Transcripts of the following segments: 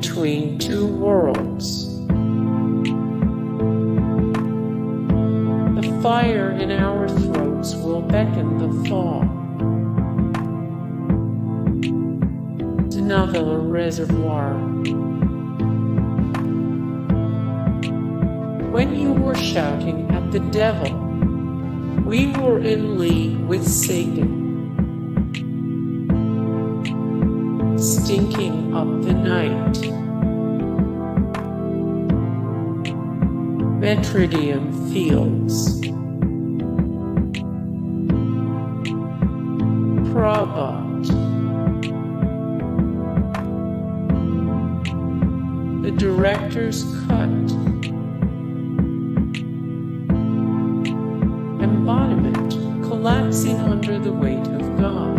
Between Two Worlds. The fire in our throats will beckon the thaw. The Novella Reservoir. When You Were Shouting at the Devil... We Were in League With Satan. Stinking Up the Night. Metridium Fields. Probot. The Director's Cut. Embodiment: Collapsing Under the Weight of God.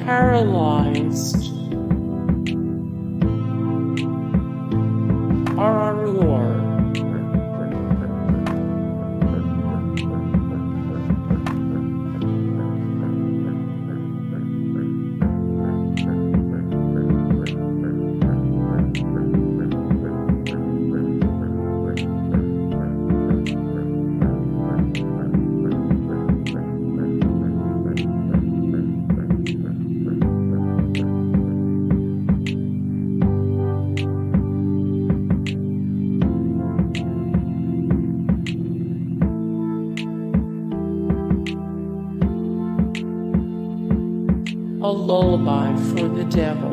Paralyzed. A Lullaby for the Devil.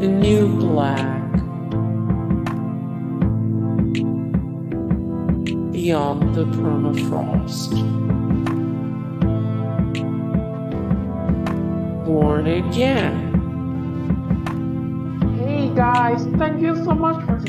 The New Black. Beyond the Permafrost. Born Again. Hey guys, thank you so much for the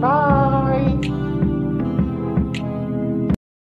bye.